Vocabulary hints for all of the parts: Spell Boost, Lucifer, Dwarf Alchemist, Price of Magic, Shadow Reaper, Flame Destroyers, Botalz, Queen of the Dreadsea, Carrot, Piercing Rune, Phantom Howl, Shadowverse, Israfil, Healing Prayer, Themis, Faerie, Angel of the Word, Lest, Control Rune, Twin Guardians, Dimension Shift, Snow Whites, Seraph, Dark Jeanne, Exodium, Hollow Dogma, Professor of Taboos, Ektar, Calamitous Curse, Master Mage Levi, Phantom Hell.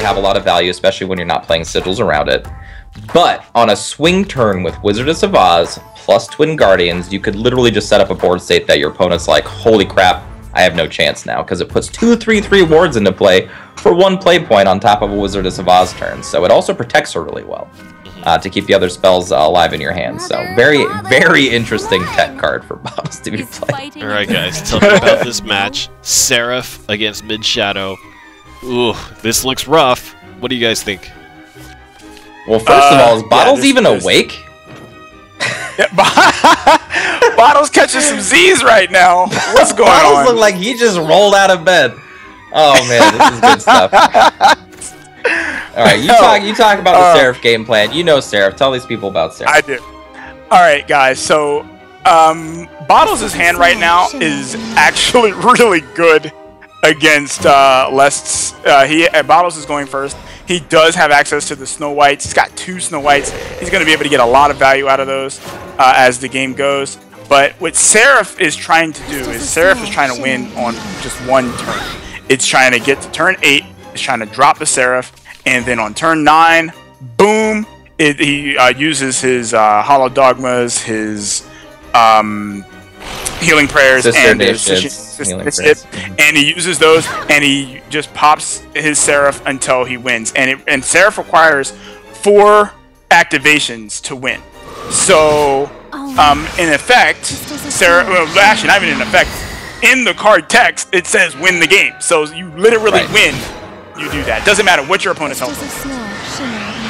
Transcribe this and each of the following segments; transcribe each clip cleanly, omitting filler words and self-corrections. Have a lot of value, especially when you're not playing sigils around it. But on a swing turn with Wizardess of Oz plus Twin Guardians, you could literally just set up a board state that your opponent's like, holy crap, I have no chance now, because it puts 2/3/3 wards into play for 1 play point on top of a Wizardess of Oz turn. So it also protects her really well to keep the other spells alive in your hand. So very, very interesting tech card for Botalz to be playing. Alright guys, tell me about this match. Seraph against Mid Shadow. Ooh, this looks rough. What do you guys think? Well, first of all, is Botalz even awake? Yeah, Botalz catching some Z's right now. What's going on? Botalz looked like he just rolled out of bed. Oh man, this is good stuff. All right, you talk about the Seraph game plan. You know Seraph. Tell these people about Seraph. I do. All right, guys. So, Botalz's hand right now is actually really good. Against Lest's, Botalz is going first. He does have access to the Snow Whites. He's got 2 Snow Whites. He's going to be able to get a lot of value out of those as the game goes. But what Seraph is trying to do is Seraph is trying to win on just 1 turn. It's trying to get to turn 8. It's trying to drop a Seraph, and then on turn 9, boom! He uses his Hollow Dogmas, his Healing Prayers, and he uses those, and he just pops his Seraph until he wins. And Seraph requires 4 activations to win. So, in effect, Seraph, well, actually not even in effect, in the card text, it says win the game. So you literally win, you do that. Doesn't matter what your opponent's held for.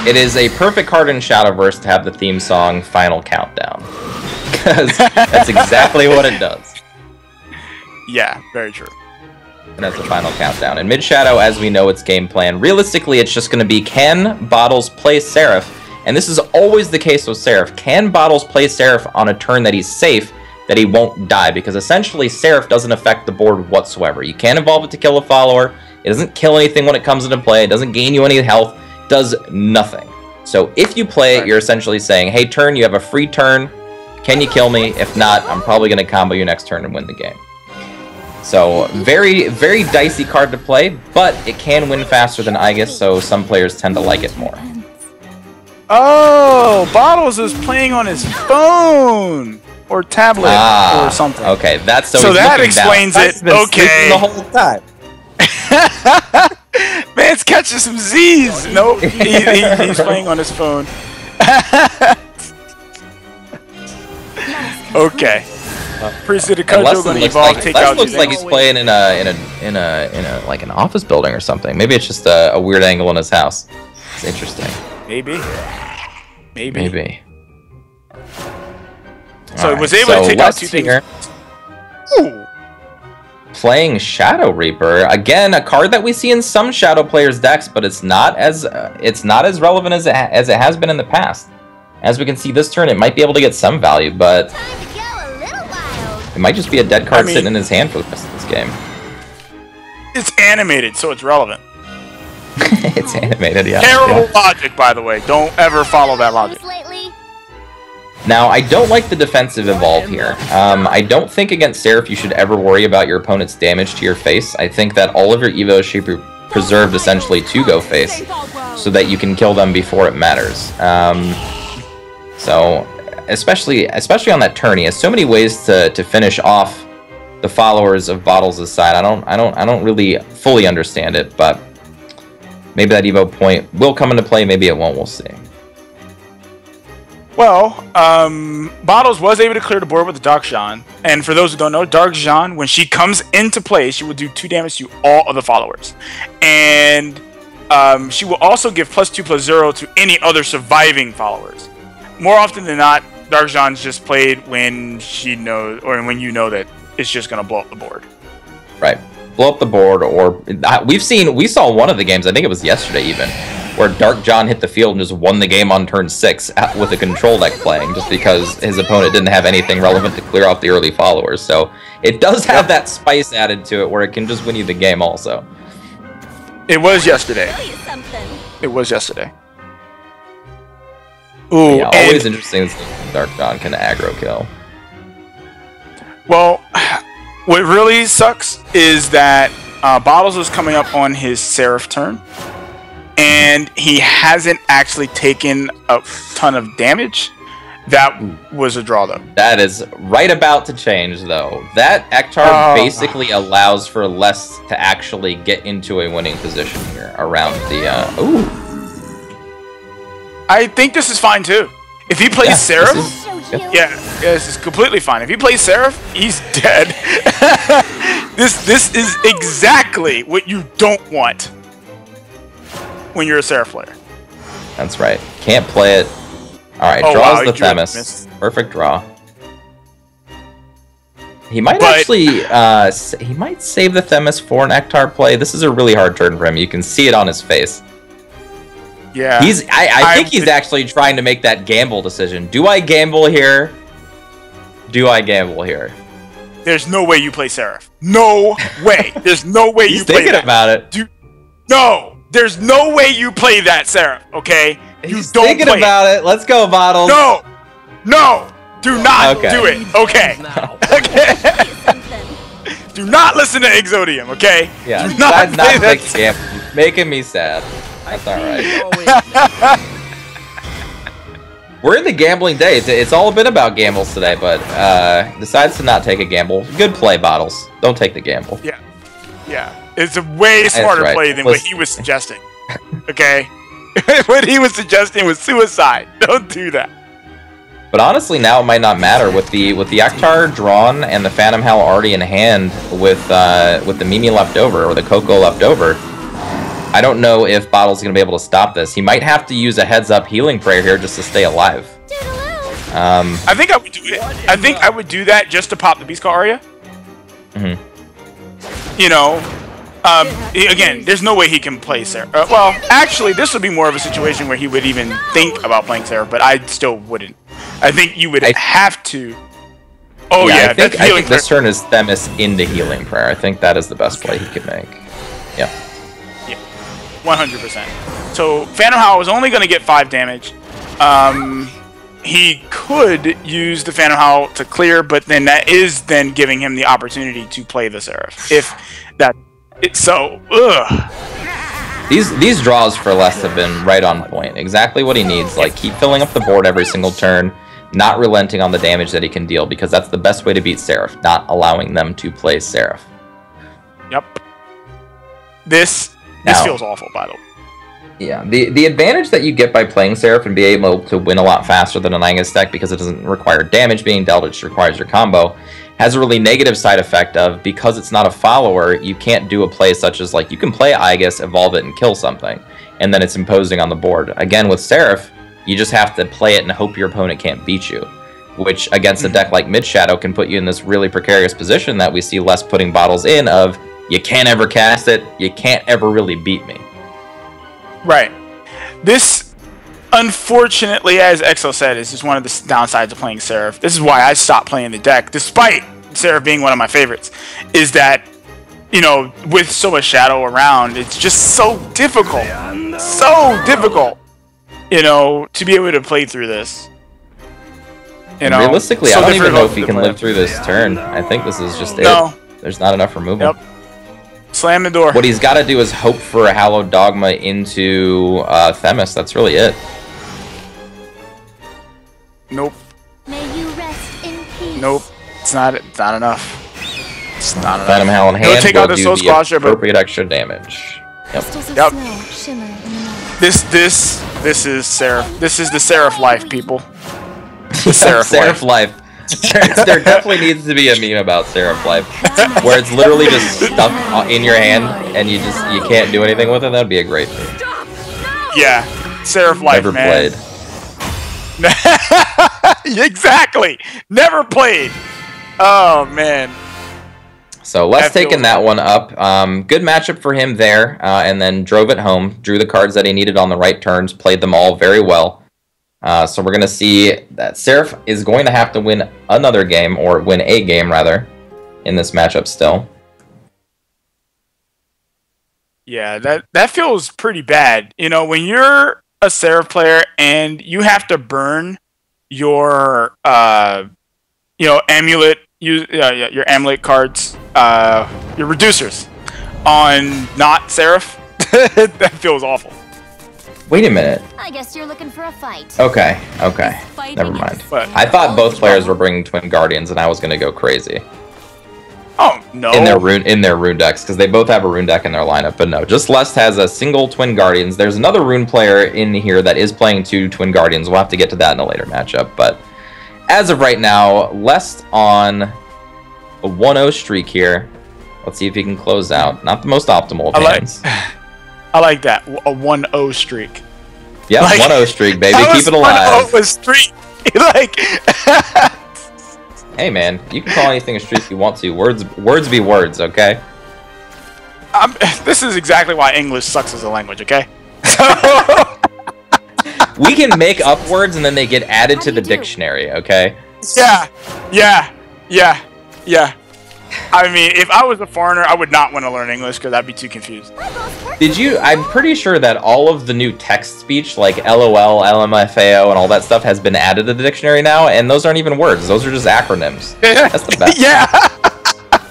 It is a perfect card in Shadowverse to have the theme song Final Countdown. Because that's exactly what it does. Yeah, very true. And that's the Final Countdown. And Mid Shadow, as we know, its game plan. Realistically, it's just going to be, can Botalz play Seraph? And this is always the case with Seraph. Can Botalz play Seraph on a turn that he's safe, that he won't die? Because essentially, Seraph doesn't affect the board whatsoever. You can't evolve it to kill a follower. It doesn't kill anything when it comes into play. It doesn't gain you any health. It does nothing. So if you play it, you're essentially saying, hey, turn, you have a free turn. Can you kill me? If not, I'm probably going to combo you next turn and win the game. So, very, very dicey card to play, but it can win faster than Aegis, so some players tend to like it more. Oh, Botalz is playing on his phone! Or tablet, or something. Okay, that's so that explains down. It. Okay. The whole time. Man's catching some Z's! Nope, he's playing on his phone. Okay. Priest of the Cudgel gonna evolve, take out. Looks like he's playing in a like an office building or something. Maybe it's just a weird angle in his house. It's interesting. Maybe. So he was able to take out 2 things. Ooh. Playing Shadow Reaper again, a card that we see in some Shadow players' decks, but it's not as relevant as it has been in the past. As we can see this turn, it might be able to get some value, but it might just be a dead card sitting in his hand for the rest of this game. It's animated, so it's relevant. It's animated, yeah. Terrible logic, by the way. Don't ever follow that logic. Now, I don't like the defensive evolve here. I don't think against Seraph you should ever worry about your opponent's damage to your face. I think that all of your evos should be preserved essentially to go face, so that you can kill them before it matters. So... Especially on that turn, he has so many ways to finish off the followers of Botalz's side. I don't really fully understand it, but maybe that Evo point will come into play. Maybe it won't. We'll see. Well, Botalz was able to clear the board with the Dark Jeanne, and for those who don't know, Dark Jeanne, when she comes into play, she will do 2 damage to all of the followers, and she will also give +2/+0 to any other surviving followers. More often than not, Dark Jeanne's just played when she knows, or when you know that it's just going to blow up the board. Right, blow up the board, or we saw one of the games, I think it was yesterday even, where Dark Jeanne hit the field and just won the game on turn 6 with a control deck playing, just because his opponent didn't have anything relevant to clear off the early followers. So it does have that spice added to it, where it can just win you the game. Also, it was yesterday. Ooh, yeah, always interesting. Dark Jeanne can aggro kill. Well, what really sucks is that Botalz is coming up on his Seraph turn, and he hasn't actually taken a ton of damage. That was a draw, though. That is right about to change, though. That Ektar basically allows for Lest to actually get into a winning position here around the... Ooh. I think this is fine, too. If he plays Seraph... Yeah, this is completely fine. If he plays Seraph, he's dead. This is exactly what you don't want when you're a Seraph player. That's right. Can't play it. Alright, draws the Themis. Perfect draw. He might actually he might save the Themis for an Ektar play. This is a really hard turn for him. You can see it on his face. Yeah. He's I think he's actually trying to make that gamble decision. Do I gamble here? Do I gamble here? There's no way you play Seraph. No way. There's no way you play that. He's thinking about it. No! There's no way you play that, Seraph, okay? He's thinking about it. Let's go, Botalz. No! No! Do not do it. Okay. Okay. Do not listen to Exodium, okay? Yeah. Do not play that. You're making me sad. That's alright. We're in the gambling day. It's all been about gambles today, but decides to not take a gamble. Good play, Botalz. Don't take the gamble. Yeah. Yeah. It's a way smarter play than what he was suggesting. Okay? What he was suggesting was suicide. Don't do that. But honestly, now it might not matter with the Ektar drawn and the Phantom Hell already in hand with the Mimi left over or the Coco left over. I don't know if Botalz is gonna be able to stop this. He might have to use a heads up healing prayer here just to stay alive. I think I would do it. I think I would do that just to pop the Beast Call Aria. Mm-hmm. You know. Again, there's no way he can play Seraph. Well, actually, this would be more of a situation where he would even think about playing Seraph, but I still wouldn't. I think you would have to. Oh, yeah. I think this turn is Themis into Healing Prayer. I think that is the best play he could make. Yeah. Yeah. 100%. So, Phantom Howl is only going to get 5 damage. He could use the Phantom Howl to clear, but then that is then giving him the opportunity to play the Seraph. If that. It's so, ugh. These draws for Lest have been right on point. Exactly what he needs. Like, keep filling up the board every single turn, not relenting on the damage that he can deal, because that's the best way to beat Seraph, not allowing them to play Seraph. Yep. This feels awful, by the way. Yeah, the advantage that you get by playing Seraph and being able to win a lot faster than denying his deck, because it doesn't require damage being dealt, it just requires your combo, has a really negative side effect of, because it's not a follower, you can't do a play such as, like, you can play Aegis, evolve it, and kill something, and then it's imposing on the board. Again, with Seraph, you just have to play it and hope your opponent can't beat you, which, against a deck like Mid Shadow, can put you in this really precarious position that we see Lest putting Botalz in of, you can't ever cast it, you can't ever really beat me. Right. This, unfortunately, as Exo said, is just one of the downsides of playing Seraph. This is why I stopped playing the deck, despite Seraph being one of my favorites, is that, you know, with so much Shadow around, it's just so difficult. So difficult, you know, to be able to play through this. You know, realistically, so I don't even know if he can live through this turn. I think this is just it. There's not enough removal. Yep. Slam the door. What he's got to do is hope for a Hollow Dogma into Themis. That's really it. Nope. May you rest in peace. Nope. It's not. It's not enough. It's not enough. Phantom Hell in hand. It'll take out the Soul Squasher, but appropriate extra damage. Yep. Yep. This is Seraph. This is the Seraph life, people. The Seraph life. There definitely needs to be a meme about Seraph life, where it's literally just stuck in your hand and you can't do anything with it. That'd be a great meme. Yeah, Seraph life, never man. Played. Exactly, never played. Oh man. So Lest taking that one up. Good matchup for him there, and then drove it home. Drew the cards that he needed on the right turns. Played them all very well. So we're going to see that Seraph is going to have to win another game, or win a game, rather, in this matchup still. Yeah, that feels pretty bad. You know, when you're a Seraph player and you have to burn your amulet, your amulet cards, your reducers on not Seraph. That feels awful. Wait a minute. I guess you're looking for a fight. Okay, okay. Never mind. But I thought both players were bringing Twin Guardians, and I was gonna go crazy. Oh no! In their rune decks, because they both have a rune deck in their lineup. But no, just Lest has a single Twin Guardians. There's another rune player in here that is playing two Twin Guardians. We'll have to get to that in a later matchup. But as of right now, Lest on a 1-0 streak here. Let's see if he can close out. Not the most optimal of hands. I like that. A 1-0 streak. Yeah, like, 1-0 streak, baby. Keep it alive. 1-0 was streak. Like, hey, man, you can call anything a streak you want to. Words be words, okay? This is exactly why English sucks as a language, okay? We can make up words, and then they get added to the dictionary, okay? Yeah, yeah, yeah, yeah. I mean, if I was a foreigner, I would not want to learn English because I'd be too confused. Did you? I'm pretty sure that all of the new text speech, like LOL, LMFAO, and all that stuff has been added to the dictionary now, and those aren't even words. Those are just acronyms. That's the best. Yeah!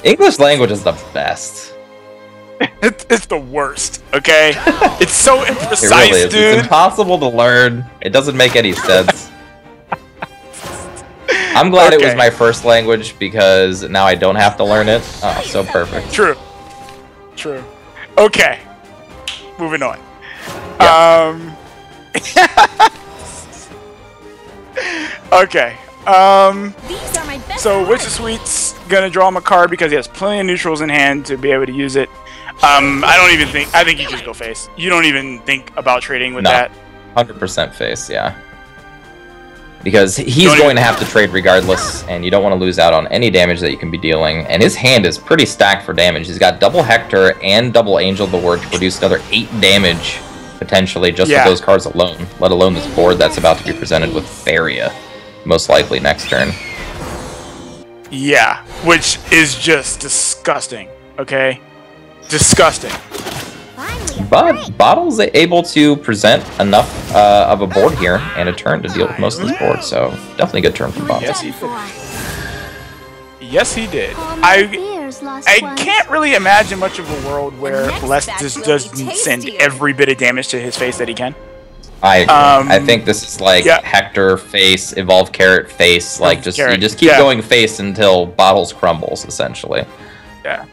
English language is the best. It's the worst, okay? It's so imprecise, it really is, dude. It's impossible to learn. It doesn't make any sense. I'm glad it was my first language because now I don't have to learn it. Oh, so perfect. True. True. Okay. Moving on. Yeah. Okay. So Witch of Sweet's gonna draw him a card because he has plenty of neutrals in hand to be able to use it. I think you just go face. You don't even think about trading with that. 100% face, yeah. Because he's going to have to trade regardless, and you don't want to lose out on any damage that you can be dealing. And his hand is pretty stacked for damage. He's got double Hector and double Angel of the Word to produce another 8 damage, potentially, just with those cards alone. Let alone this board that's about to be presented with Faria, most likely next turn. Yeah, which is just disgusting, okay? Disgusting. But Botalz able to present enough of a board here and a turn to deal with most of this board, so definitely a good turn from Botalz. Yes, he did. Yes, he did. I can't really imagine much of a world where Lest just doesn't send every bit of damage to his face that he can. I agree. I think this is like Hector face, evolve Carrot face, like just you just keep going face until Botalz crumbles, essentially. Yeah.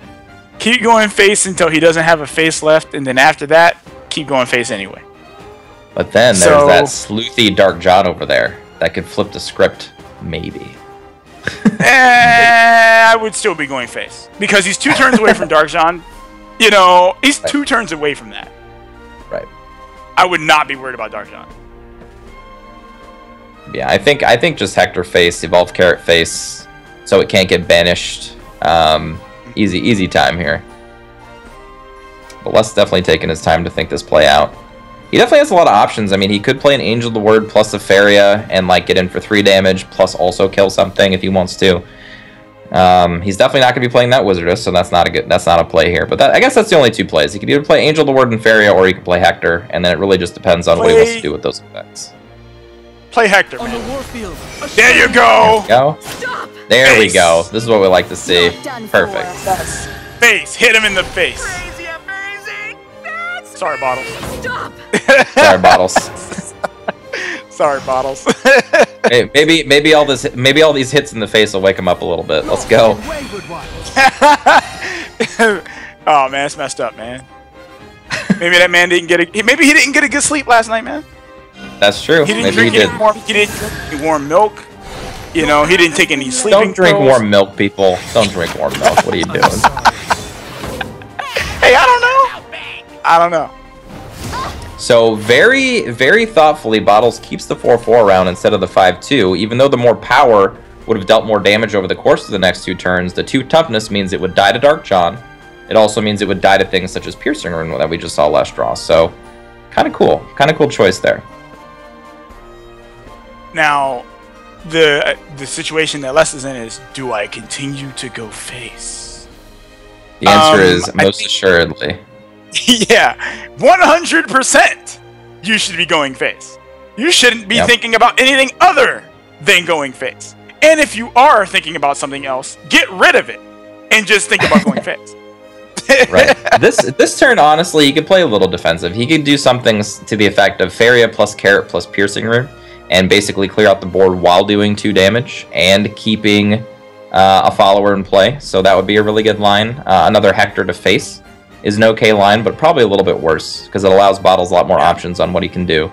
Keep going face until he doesn't have a face left, and then after that, keep going face anyway. But then there's that sleuthy Dark Jeanne over there that could flip the script, maybe. I would still be going face because he's 2 turns away from Dark Jeanne. You know, he's 2 turns away from that. Right. I would not be worried about Dark Jeanne. Yeah, I think just Hector face, evolve Carrot face, so it can't get banished. Easy time here. But Lest's definitely taking his time to think this play out. He definitely has a lot of options. I mean, he could play an Angel of the Word plus a Faria and, like, get in for 3 damage, plus also kill something if he wants to. He's definitely not going to be playing that Wizardess, so that's not a play here. But I guess that's the only 2 plays. He could either play Angel of the Word and Faria, or he could play Hector, and then it really just depends on what he wants to do with those effects. Play Hector, man. On the warfield, there you go! There we go. Stop. There we go. This is what we like to see. Perfect. Face. Hit him in the face. Crazy, amazing. Sorry, Botalz. Stop. Sorry, Botalz. Sorry, Botalz. Hey, maybe all these hits in the face will wake him up a little bit. Let's go. Oh man, it's messed up, man. Maybe that man didn't get a. Maybe he didn't get a good sleep last night, man. That's true. He didn't drink any warm milk. You know, he didn't take any sleeping. Don't drink warm milk, people. Don't drink warm milk. What are you doing? Hey, I don't know. I don't know. So very, very thoughtfully, Botalz keeps the 4-4 round instead of the 5-2. Even though the more power would have dealt more damage over the course of the next 2 turns, the 2 toughness means it would die to Dark Jeanne. It also means it would die to things such as Piercing Rune that we just saw last draw. So kind of cool. Kind of cool choice there. Now, the situation that Lest is in is, do I continue to go face? The answer is most assuredly. Yeah, 100%. you should be going face. You shouldn't be thinking about anything other than going face. And if you are thinking about something else, get rid of it and just think about going face. Right. This turn, honestly, you could play a little defensive. He could do some things to the effect of Faria plus Carrot plus Piercing Rune, and basically clear out the board while doing 2 damage and keeping a follower in play. So that would be a really good line. Another Hector to face is an okay line, but probably a little bit worse because it allows Botalz a lot more options on what he can do.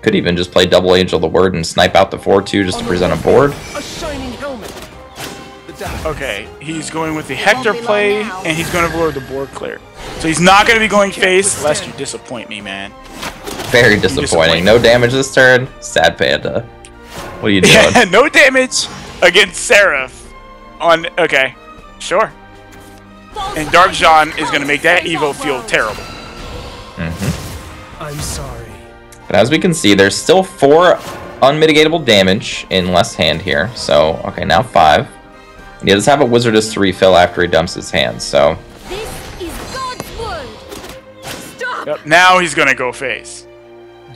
Could even just play double Angel of the Word and snipe out the 4/2 just to present a board. Okay, he's going with the Hector play, and he's going to avoid the board clear. So he's not going to be going face, lest you disappoint me, man. Very disappointing. No damage this turn. Sad Panda. What are you doing? Yeah, no damage against Seraph. Okay, sure. And Dark Jeanne is going to make that Evo feel terrible. I'm sorry. But as we can see, there's still 4 unmitigatable damage in Lest's hand here. So, okay, now 5. And he does have a Wizardess to refill after he dumps his hand, so... This is God's word. Stop. Yep, now he's gonna go face.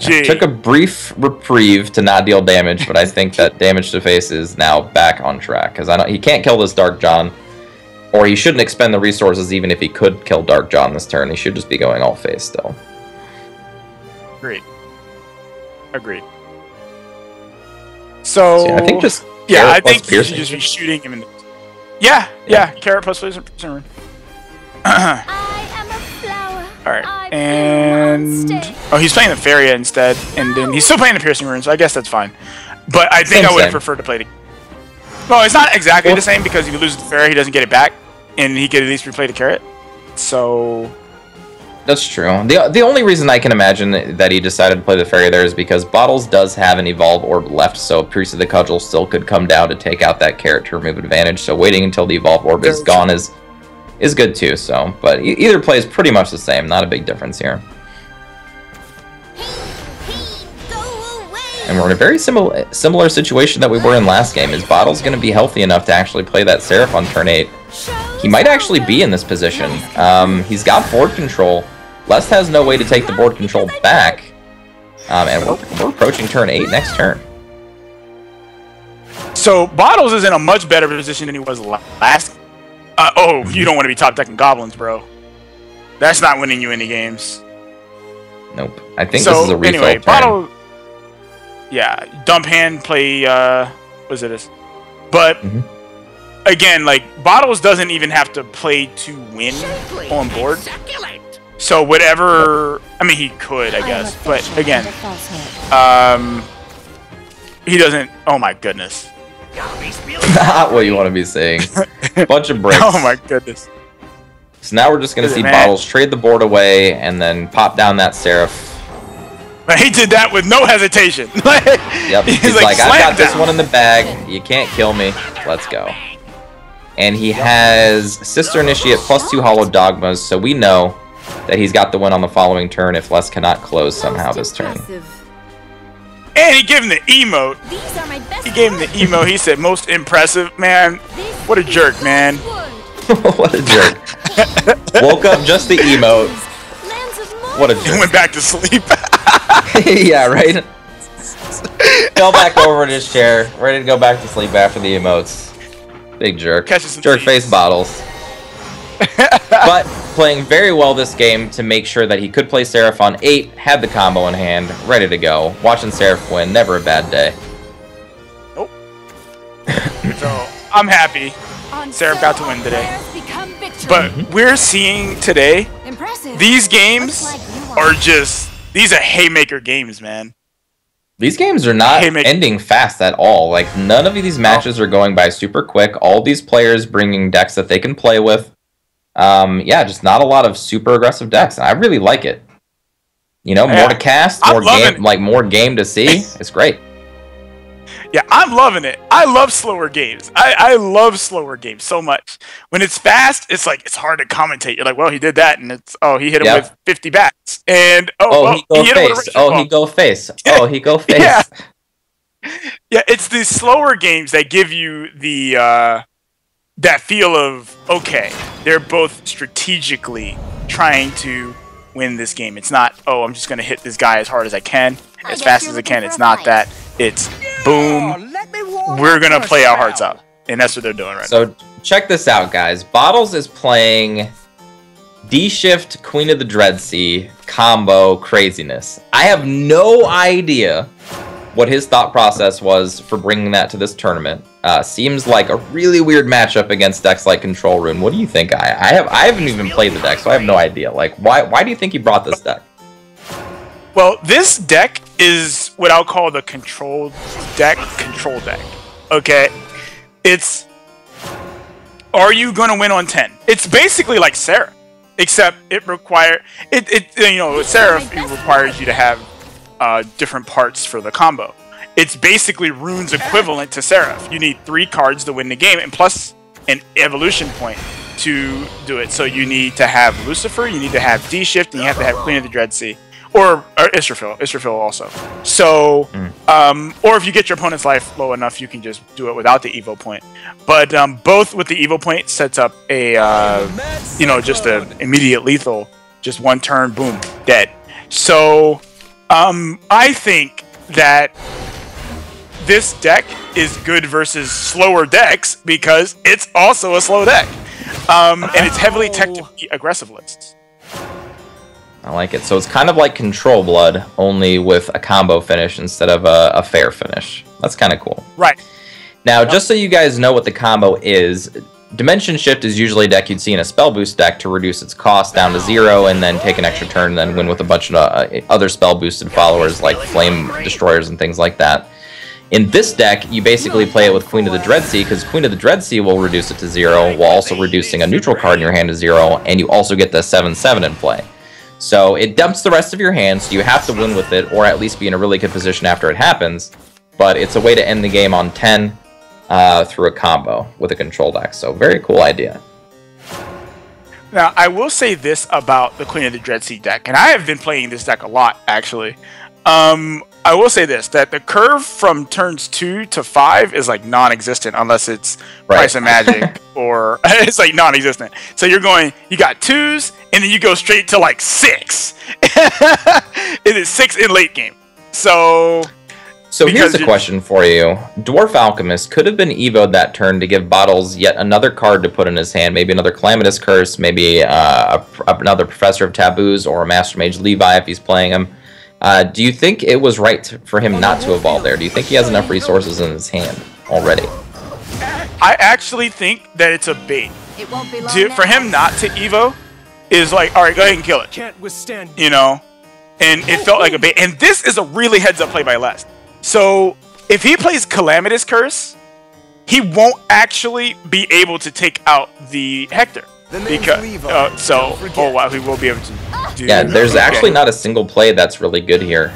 It took a brief reprieve to not deal damage, but I think that damage to face is now back on track. Because he can't kill this Dark Jeanne, or he shouldn't expend the resources even if he could kill Dark Jeanne this turn. He should just be going all face still. Agreed. Agreed. So... yeah, I think just... yeah, I think you should just be shooting him in the... yeah, yeah, Carrot plus Piercing Rune. I am a flower. Alright, and... oh, he's playing the Faria instead, and then he's still playing the Piercing Rune, so I guess that's fine. But I think I would have preferred to play the... well, it's not exactly the same, because if he loses the Faria, he doesn't get it back, and he could at least replay the Carrot. So... that's true. The only reason I can imagine that he decided to play the Faerie there is because Botalz does have an Evolve Orb left, so Priest of the Cudgel still could come down to take out that Carrot to remove advantage, so waiting until the Evolve Orb is gone is good too, so. But either play is pretty much the same, not a big difference here. And we're in a very similar situation that we were in last game. Is Botalz going to be healthy enough to actually play that Seraph on turn 8? He might actually be in this position. He's got board control. Lest has no way to take the board control back. And we're approaching turn 8 next turn. So Botalz is in a much better position than he was last. Oh, you don't want to be top decking goblins, bro. That's not winning you any games. Nope. I think this is a refill turn. Botalz, yeah, dump hand play. What's it is? But. Again, like, Botalz doesn't even have to play to win on board. So whatever... I mean, he could, I guess. But, again... he doesn't... oh, my goodness. Not what you want to be seeing. Bunch of breaks. Oh, my goodness. So now we're just going to see Botalz trade the board away and then pop down that Seraph. But he did that with no hesitation. Yep. He's like, I've got this one in the bag. You can't kill me. Let's go. And he has Sister Initiate plus 2 Hollow Dogmas, so we know that he's got the win on the following turn if Les cannot close somehow this turn. And he gave him the emote. He gave him the emote. He said, most impressive. Man, what a jerk, man. What a jerk. Woke up just the emote. What a jerk. And went back to sleep. Yeah, right? Fell back over in his chair, ready to go back to sleep after the emotes. Big jerk. Jerk face Botalz. But playing very well this game to make sure that he could play Seraph on 8, had the combo in hand, ready to go. Watching Seraph win, never a bad day. Nope. So, I'm happy Seraph got to win today. But we're seeing today, these games are just... these are haymaker games, man. These games are not ending fast at all. Like, none of these matches are going by super quick. All these players bringing decks that they can play with. Yeah, just not a lot of super aggressive decks. I really like it. You know, more to cast, more game, like more game to see. It's great. Yeah, I'm loving it. I love slower games. I love slower games so much. When it's fast, it's like it's hard to commentate. You're like, well, he did that, and it's he hit him with 50 bats, and he hit him with a wrench ball. He go face. Oh, he go face. Yeah. Yeah, it's the slower games that give you the that feel of okay, they're both strategically trying to win this game. It's not, oh, I'm just going to hit this guy as hard as I can, as fast as I can. It's not that. It's, boom, we're going to play our hearts out. And that's what they're doing right now. So check this out, guys. Botalz is playing D-Shift, Queen of the Dreadsea, combo craziness. I have no idea what his thought process was for bringing that to this tournament. Seems like a really weird matchup against decks like Control Rune. What do you think? I haven't even played the deck, so I have no idea. Like, why do you think he brought this deck? Well, this deck is what I'll call the control deck. Okay? It's, are you going to win on 10? It's basically like Seraph, except it requires, you know, Seraph requires you to have different parts for the combo. It's basically Rune's equivalent to Seraph. You need 3 cards to win the game, and plus an evolution point to do it. So you need to have Lucifer, you need to have D-Shift, and you have to have Queen of the Dreadsea. Or Israfil also. So, or if you get your opponent's life low enough, you can just do it without the Evo point. But both with the Evo point sets up a, you know, just an immediate lethal. Just one turn, boom, dead. So, I think that this deck is good versus slower decks because it's also a slow deck. And it's heavily technically aggressive lists. I like it. So it's kind of like Control Blood, only with a combo finish instead of a fair finish. That's kind of cool. Right. Now, just so you guys know what the combo is, Dimension Shift is usually a deck you'd see in a spell boost deck to reduce its cost down to 0 and then take an extra turn and then win with a bunch of other spell boosted followers like Flame Destroyers and things like that. In this deck, you basically play it with Queen of the Dreadsea, because Queen of the Dreadsea will reduce it to 0 while also reducing a neutral card in your hand to 0, and you also get the 7/7 in play. So it dumps the rest of your hand, so you have to win with it, or at least be in a really good position after it happens. But it's a way to end the game on 10 through a combo with a control deck. So very cool idea. Now, I will say this about the Queen of the Dreadsea deck, and I have been playing this deck a lot, actually. I will say this, that the curve from turns 2 to 5 is like non-existent unless it's Price of Magic or it's like non-existent. So you're going, you got 2s and then you go straight to like 6. It is 6 in late game. So here's a question for you. Dwarf Alchemist could have been evo'd that turn to give Botalz yet another card to put in his hand, maybe another Calamitous Curse, maybe another Professor of Taboos or a Master Mage Levi if he's playing him. Do you think it was right for him not to evolve there? Do you think he has enough resources in his hand already? I actually think that it's a bait. It won't be long for him not to evo is like, all right, go ahead and kill it. Can't withstand. You know, and it felt like a bait. And this is a really heads-up play by Lest. So if he plays Calamitous Curse, he won't actually be able to take out the Hector. Because, so, oh wow, we will be able to do that. Yeah, there's actually not a single play that's really good here.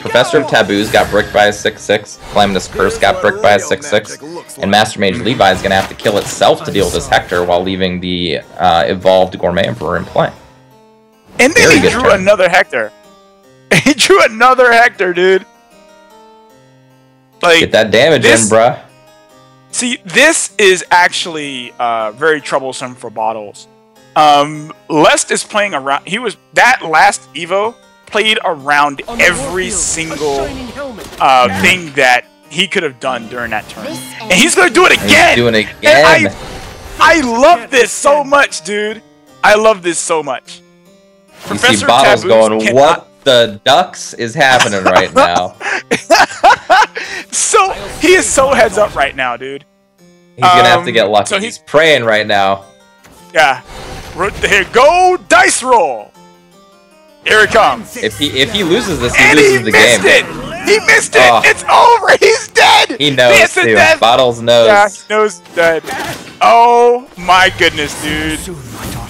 Professor of Taboos got bricked by a 6/6, Calamitous Curse got bricked by a 6/6, and Master Mage Levi is going to have to kill itself to deal with this Hector while leaving the evolved Gourmet Emperor in play. And then he drew another Hector. He drew another Hector, dude. Like, get that damage in, bruh. See, this is actually very troublesome for Botalz. Lest is playing around. He was that last Evo played around every single thing that he could have done during that turn, and he's gonna do it again. He's doing it again. And I love this so much, dude. I love this so much. You see Botalz going, what the ducks is happening right now? So he is so heads up right now, dude. He's gonna have to get lucky. So he's praying right now. Yeah. Here, go dice roll. Here it comes. If he loses this, he loses the game. He missed it. It's over. He's dead. He knows too. Botalz knows. Yeah, he knows he's dead. Oh my goodness, dude.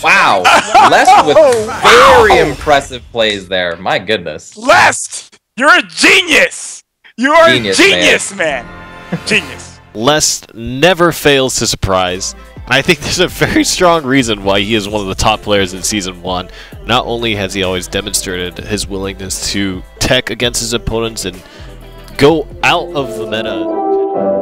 Wow. Lest with very impressive plays there. My goodness. Lest, you're a genius. You are a genius, man. Genius. Lest never fails to surprise. I think there's a very strong reason why he is one of the top players in Season 1. Not only has he always demonstrated his willingness to tech against his opponents and go out of the meta.